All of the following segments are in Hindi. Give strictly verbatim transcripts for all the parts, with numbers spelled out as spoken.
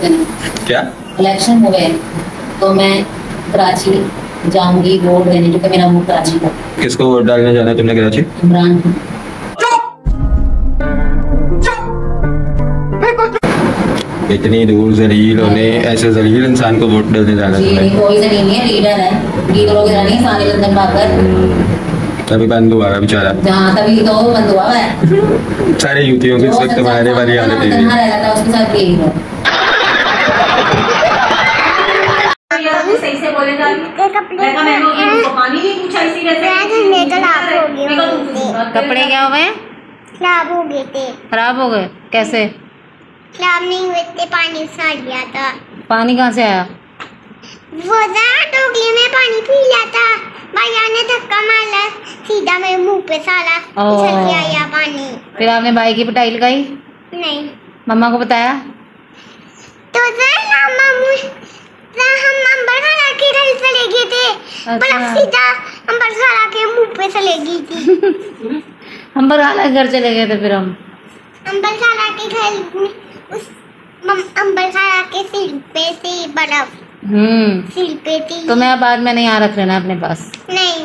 क्या इलेक्शन हुए तो मैं कराची जाऊंगी वोट देने, क्योंकि मेरा मुंह कराची का। किसको वोट डालने जाना है तुमने कराची? इमरान। इतनी दूर जलील होने, ऐसे जलील इंसान को वोट डालने जाना है? कोई जलील नहीं है, लीडर है, लीडरों के रानी सारे लंदन पाकर। तभी बंद हुआ है बेचारा। हां तभी तो बंद हुआ है। सारे यूथियों के साथ तुम्हारे वाली हालत है। कहां रहता था उसके साथ यही हुआ। सही से बोलेगा पानी नहीं पूछा, इसी रहते कपड़े क्या हुए? खराब हो गए थे। खराब हो गए कैसे? खराब नहीं हुए थे, पानी से आ गया था। पानी कहाँ से आया? वो टोकरी में पानी पी लिया था, भैया ने धक्का मारा सीधा मेरे मुंह पे, सारा उछल के आया पानी। फिर आपने भाई की पिटाई लगाई? नहीं। मम्मा को बताया तो अच्छा। सीधा अंबर खाला के मुंह पे चले गई थी। अंबर खाला के घर चले गए थे। फिर हम अंबर खाला के घर, उस अंबर खाला के सिर पे थी बर्फ। हम्म सिर पे थी। तो मैं बाद में नहीं, यहाँ रख लेना अपने पास। नहीं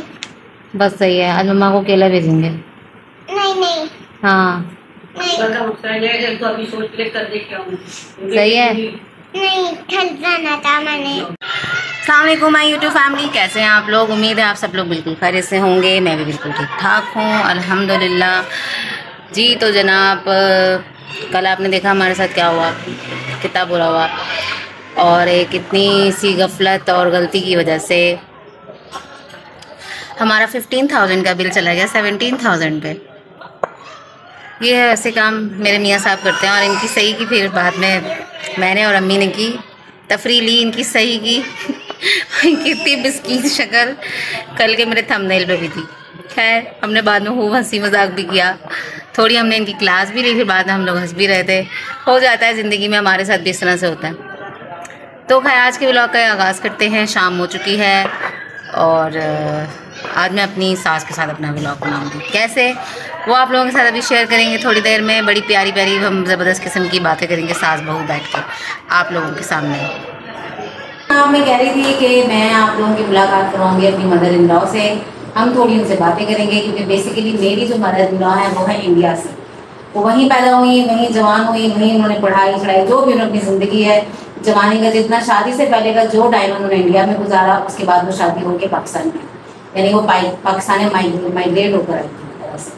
बस सही है। आज मम्मा को केला भेजेंगे। नहीं नहीं हाँ नहीं। तो अभी सोच ले कर देखा हूँ सही है। नहीं ठंड जाना था मैंने। अस्सलामुअलैकुम माय यूट्यूब फैमिली, कैसे हैं आप लोग? उम्मीद है आप सब लोग बिल्कुल खैरियत से होंगे। मैं भी बिल्कुल ठीक ठाक हूँ अल्हम्दुलिल्लाह जी। तो जनाब कल आपने देखा हमारे साथ क्या हुआ, कितना बुरा हुआ, और एक इतनी सी गफलत और गलती की वजह से हमारा फिफ्टीन थाउजेंड का बिल चला गया सेवनटीन थाउजेंड पे। ये है वैसे काम मेरे मियाँ साहब करते हैं, और इनकी सही की फिर बाद में मैंने और अम्मी ने की तफरी ली, इनकी सही की। कितनी बिस्कीन शक्ल कल के मेरे थंबनेल पे भी थी। खैर हमने बाद में खूब हंसी मजाक भी किया, थोड़ी हमने इनकी क्लास भी ली, फिर बाद में हम लोग हंस भी रहे थे। हो जाता है ज़िंदगी में, हमारे साथ भी इस तरह से होता है। तो खैर आज के व्लॉग का आगाज़ करते हैं। शाम हो चुकी है और आज मैं अपनी सास के साथ अपना व्लॉग बनाऊँगी। कैसे वो आप लोगों के साथ अभी शेयर करेंगे थोड़ी देर में। बड़ी प्यारी प्यारी हम ज़बरदस्त किस्म की बातें करेंगे सास बहू बैठ के आप लोगों के सामने। हाँ मैं कह रही थी कि मैं आप लोगों की मुलाकात करवाऊंगी अपनी मदर इन लॉ से। हम थोड़ी उनसे बातें करेंगे, क्योंकि बेसिकली मेरी जो मदर इन लॉ है वो है इंडिया से। वो वहीं पैदा हुई, वहीं जवान हुई, वहीं उन्होंने पढ़ाई चढ़ाई जो भी उन्होंने अपनी ज़िंदगी है, जवानी का जितना शादी से पहले का जो टाइम उन्होंने इंडिया में गुजारा, उसके बाद वो शादी होकर पाकिस्तान में, यानी वो पाकिस्तान में माइग्रेट होकर आई थी तरह से।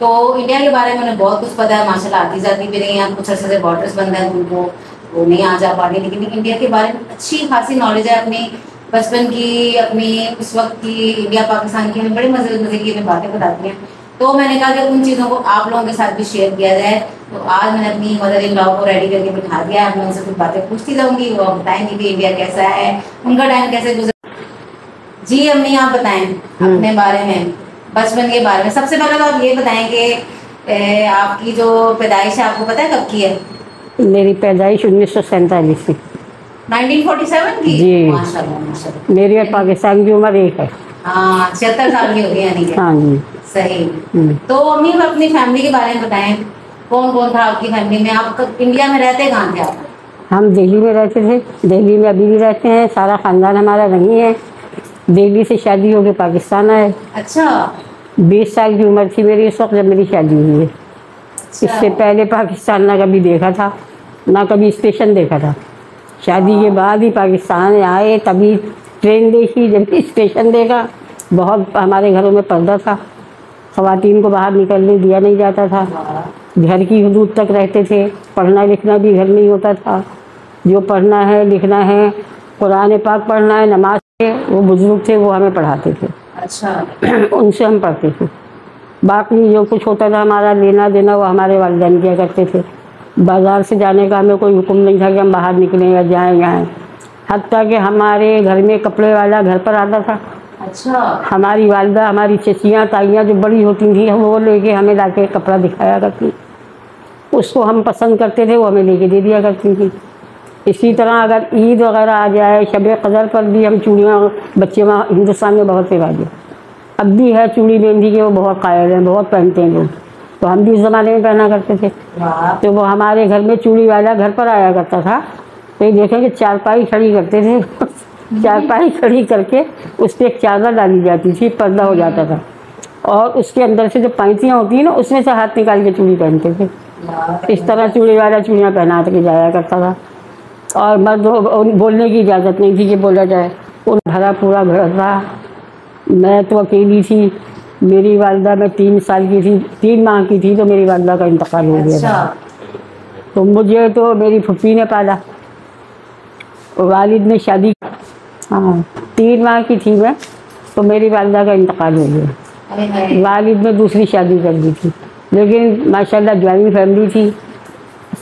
तो इंडिया के बारे में उन्हें बहुत कुछ पता है, माशाल्लाह आती जाती भी रही हैं। कुछ अरसे से बॉर्डर्स बंद हैं, उनको वो नहीं आ जा पा रही, लेकिन इंडिया के बारे में अच्छी खासी नॉलेज है। अपने बचपन की, अपनी उस वक्त की इंडिया पाकिस्तान की, हमें बड़े मजे मजे की बातें बताती हैं। तो मैंने कहा कि उन चीज़ों को आप लोगों के साथ भी शेयर किया जाए। तो आज मैंने अपनी मदर इन लॉ को रेडी करके बिठा दिया है। मैं उनसे कुछ बातें पूछती जाऊँगी, वो बताएंगी कि इंडिया कैसा है, उनका टाइम कैसे गुजरा। जी अम्मी आप बताएं अपने बारे में, बचपन के बारे में। सबसे पहले तो आप ये बताएं कि आपकी जो पैदाइश है आपको पता है कब की है? मेरी पैदाइश उन्नीस सौ सैंतालीस की, नाइनटीन फोर्टी सेवन की जी। माशाल्लाह माशाल्लाह। मेरी और पाकिस्तान की उम्र एक है। हाँ छिहत्तर साल की होगी यानी। हाँ जी सही। तो अम्मी अपनी फैमिली के बारे में बताएं, कौन कौन था आपकी फैमिली में? आप इंडिया में रहते कहाँ थे आप? हम दिल्ली में रहते थे, दिल्ली में अभी भी रहते हैं। सारा ख़ानदान हमारा वहीं है। दिल्ली से शादी होकर पाकिस्तान आए। अच्छा। बीस साल की उम्र थी मेरी उस वक्त जब मेरी शादी हुई है। इससे पहले पाकिस्तान ना कभी देखा था, ना कभी स्टेशन देखा था। शादी के बाद ही पाकिस्तान आए, तभी ट्रेन देखी, जब स्टेशन देखा। बहुत हमारे घरों में पर्दा था, ख़वातीन को बाहर निकलने दिया नहीं जाता था। घर की हदूद तक रहते थे, पढ़ना लिखना भी घर में ही होता था। जो पढ़ना है लिखना है, कुरान पाक पढ़ना है, नमाज है, वो बुज़ुर्ग थे, वो हमें पढ़ाते थे। अच्छा। उनसे हम पढ़ते थे। बाकी जो कुछ होता था हमारा लेना देना वो हमारे वालिदैन किया करते थे। बाज़ार से जाने का हमें कोई हुक्म नहीं था कि हम बाहर निकलें या जाएँ जाएँ। हत्ता कि हमारे घर में कपड़े वाला घर पर आता था। अच्छा। हमारी वालदा, हमारी चचियाँ ताइयाँ जो बड़ी होती थी, वो लेके हमें ला के कपड़ा दिखाया करती, उसको हम पसंद करते थे, वो हमें लेके दे दिया करती थी। इसी तरह अगर ईद वगैरह आ जाए, शब कदर पर भी हम चूड़ियाँ, बच्चे वहाँ हिंदुस्तान में बहुत रिवाज है, अब भी है चूड़ी मेहंदी के, वो बहुत कायल हैं, बहुत पहनते हैं लोग। तो हम भी उस ज़माने में पहना करते थे। तो वो हमारे घर में चूड़ी वाला घर पर आया करता था, ये देखें कि चारपाई खड़ी करते थे चारपाई खड़ी करके उस पर एक चादर डाली जाती थी, पर्दा हो जाता था और उसके अंदर से जो पैंतियाँ होती हैं ना उसमें से हाथ निकाल के चूड़ी पहनते थे। इस तरह चूड़ी वाला चूड़ियाँ पहना के जाया करता था और मर्द बोलने की इजाज़त नहीं थी कि बोला जाए। उन भरा पूरा घर था, मैं तो अकेली थी, मेरी वालदा मैं तीन साल की थी, तीन माह की थी तो मेरी वालदा का इंतकाल हो गया था। तो मुझे तो मेरी फुफी ने पाला, वालिद ने शादी, हाँ तीन माह की थी मैं तो मेरी वालदा का इंतकाल हो गया। वालिद ने दूसरी शादी कर दी थी, लेकिन माशाल्लाह ज्वाइंट फैमिली थी,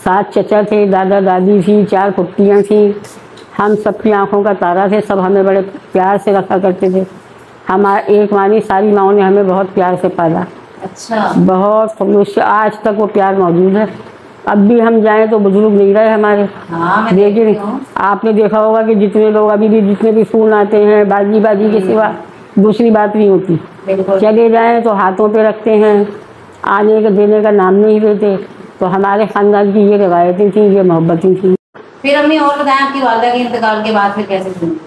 सात चचा थे, दादा दादी थी, चार फुफियाँ थी, हम सबकी आंखों का तारा थे, सब हमें बड़े प्यार से रखा करते थे। हमारे एक मानी सारी माओं ने हमें बहुत प्यार से पाला। अच्छा। बहुत खुलूस से आज तक वो प्यार मौजूद है। अब भी हम जाएं तो बुजुर्ग नहीं रहे हमारे, लेकिन आपने देखा होगा कि जितने लोग अभी भी जितने भी फ़ोन आते हैं बाजी बाजी के सिवा दूसरी बात नहीं होती, चले जाएँ तो हाथों पर रखते हैं, आने का देने का नाम नहीं लेते। तो हमारे ख़ानदान की ये रवायतें थी, ये मोहब्बतें थी। फिर हमने और बताया आपकी वालदा के इंतकाल के बाद फिर कैसे ज़िंदगी?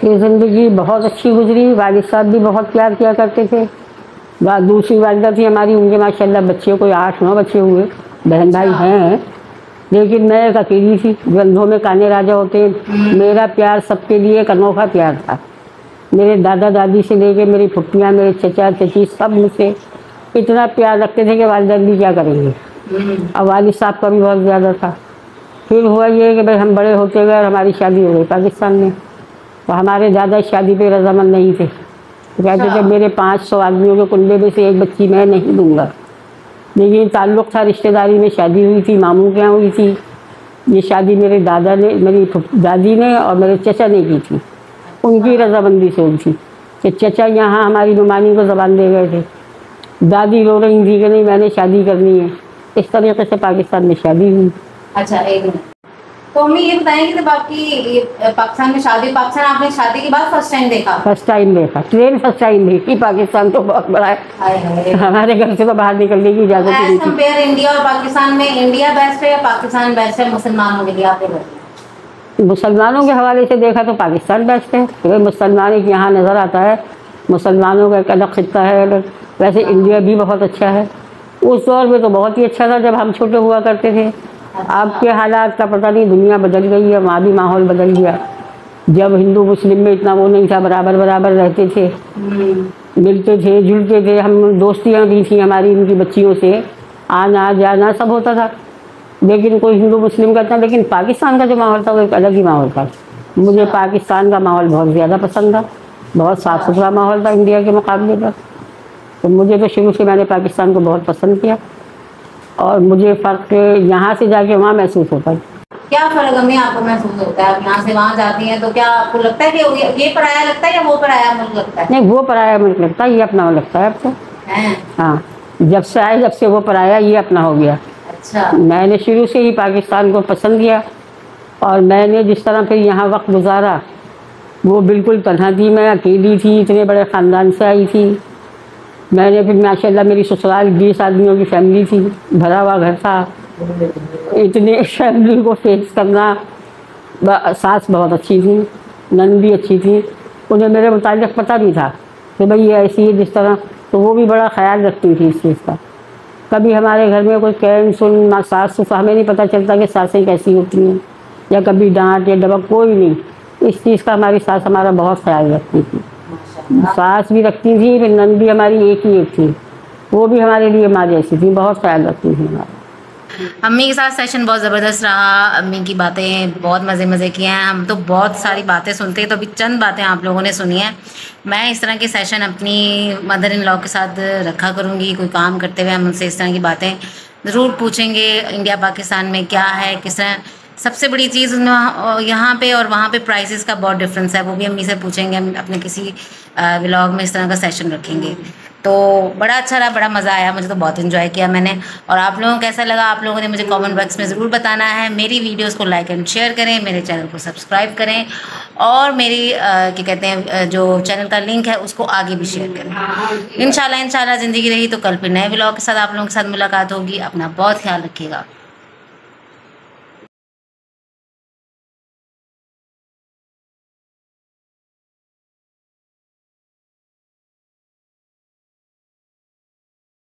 फिर ज़िंदगी बहुत अच्छी गुजरी, वालिद साहब भी बहुत प्यार किया करते थे। दूसरी वालदा थी हमारी, उनके माशाल्लाह बच्चे कोई आठ नौ बच्चे हुए, बहन भाई हैं, लेकिन मैं एक अकेली थी। गंधों में काने राजा होते, मेरा प्यार सबके लिए एक अनोखा प्यार था। मेरे दादा दादी से लेके मेरी फुफियाँ, मेरे चचा चची सब मुझसे इतना प्यार रखते थे कि वालदा भी क्या करेंगे। और वालिद साहब का भी बहुत ज़्यादा था। फिर हुआ ये कि भाई हम बड़े होते गए और हमारी शादी हो गई पाकिस्तान में। तो हमारे दादा शादी पे रजामंद नहीं थे, कहते थे मेरे पाँच सौ आदमियों के कुंबे में से एक बच्ची मैं नहीं दूंगा। लेकिन ताल्लुक़ था, रिश्तेदारी में शादी हुई थी, मामू के यहाँ हुई थी। ये शादी मेरे दादा ने, मेरी दादी ने और मेरे चचा ने की थी, उनकी रजामंदी से हुई थी। कि चचा यहाँ हमारी नुमानी को जबान दे गए थे, दादी रो रही थी कि नहीं मैंने शादी करनी है। इस तरीके से पाकिस्तान में शादी हुई। अच्छा, एक मिनट तो हमें ये बताएं कि जब आपकी पाकिस्तान में शादी, पाकिस्तान आपने शादी के बाद फर्स्ट टाइम देखा? फर्स्ट टाइम देखा, ट्रेन फर्स्ट टाइम देखी। पाकिस्तान तो बहुत बड़ा है, हमारे घर से तो बाहर निकलने की इजाज़त नहीं थी। कंपेयर इंडिया और पाकिस्तान में, इंडिया बेस्ट है या पाकिस्तान बेस्ट है मुसलमानों के लिए? आपने मुसलमानों के हवाले से देखा तो पाकिस्तान बेस्ट है, क्योंकि मुसलमान एक यहाँ नज़र आता है, मुसलमानों का एक अलग खिता है। वैसे इंडिया भी बहुत अच्छा है, उस दौर में तो बहुत ही अच्छा था जब हम छोटे हुआ करते थे। आपके हालात का पता नहीं, दुनिया बदल गई है, वहाँ भी माहौल बदल गया। जब हिंदू मुस्लिम में इतना वो नहीं था, बराबर बराबर रहते थे, मिलते थे जुलते थे, हम दोस्तियाँ भी थी हमारी उनकी बच्चियों से, आना जाना सब होता था। लेकिन कोई हिंदू मुस्लिम का था, लेकिन पाकिस्तान का जो माहौल था वो एक अलग ही माहौल था। मुझे पाकिस्तान का माहौल बहुत ज़्यादा पसंद था, बहुत साफ़ सुथरा माहौल था इंडिया के मुकाबले पर। तो मुझे तो शुरू से मैंने पाकिस्तान को बहुत पसंद किया और मुझे फ़र्क यहाँ से जाके वहाँ महसूस होता है। क्या फ़र्क हमें आपको महसूस होता है? आप यहाँ से वहाँ जाती हैं तो क्या आपको लगता है कि ये पराया लगता है या वो पराया मुल्क लगता है? नहीं, वो पराया मुल्क लगता है, ये अपना लगता है आपको। हाँ, जब से आए जब से वो पराया, ये अपना हो गया। अच्छा। मैंने शुरू से ही पाकिस्तान को पसंद किया और मैंने जिस तरह फिर यहाँ वक्त गुजारा वो बिल्कुल तन्हा थी, मैं अकेली थी, इतने बड़े ख़ानदान से आई थी। मैंने फिर माशाल्लाह मेरी ससुराल बीस आदमियों की फैमिली थी, भरा हुआ घर था। इतने फैमिली को फेस करना, सास बहुत अच्छी थी, नन भी अच्छी थी, उन्हें मेरे मुतालिक पता भी था कि भाई ये ऐसी है जिस तरह, तो वो भी बड़ा ख्याल रखती थी इस चीज़ का। कभी हमारे घर में कोई कहन सुन ना, सास सुसा हमें नहीं पता चलता कि सासें कैसी होती हैं, या कभी डांट या डबक कोई नहीं। इस चीज़ का हमारी सास हमारा बहुत ख्याल रखती थी, सास भी रखती थी, फिर नंद भी हमारी एक ही एक थी, वो भी हमारे लिए माँ जैसी थी, बहुत ख्याल रखती थी हमारा। अम्मी के साथ सेशन बहुत ज़बरदस्त रहा, अम्मी की बातें बहुत मज़े मज़े की हैं, हम तो बहुत सारी बातें सुनते हैं, तो अभी चंद बातें आप लोगों ने सुनी हैं। मैं इस तरह के सेशन अपनी मदर इन लॉ के साथ रखा करूँगी, कोई काम करते हुए हम उनसे इस तरह की बातें ज़रूर पूछेंगे। इंडिया पाकिस्तान में क्या है, किस तरह, सबसे बड़ी चीज़ यहाँ पे और वहाँ पे प्राइसेस का बहुत डिफरेंस है, वो भी अम्मी से पूछेंगे, हम अपने किसी व्लॉग में इस तरह का सेशन रखेंगे। तो बड़ा अच्छा रहा, बड़ा मज़ा आया, मुझे तो बहुत एंजॉय किया मैंने। और आप लोगों को कैसा लगा, आप लोगों ने मुझे कमेंट बॉक्स में ज़रूर बताना है। मेरी वीडियोस को लाइक एंड शेयर करें, मेरे चैनल को सब्सक्राइब करें और मेरी क्या कहते हैं जो चैनल का लिंक है उसको आगे भी शेयर करें। इंशाल्लाह इंशाल्लाह ज़िंदगी रही तो कल फिर नए व्लॉग के साथ आप लोगों के साथ मुलाकात होगी। अपना बहुत ख्याल रखिएगा।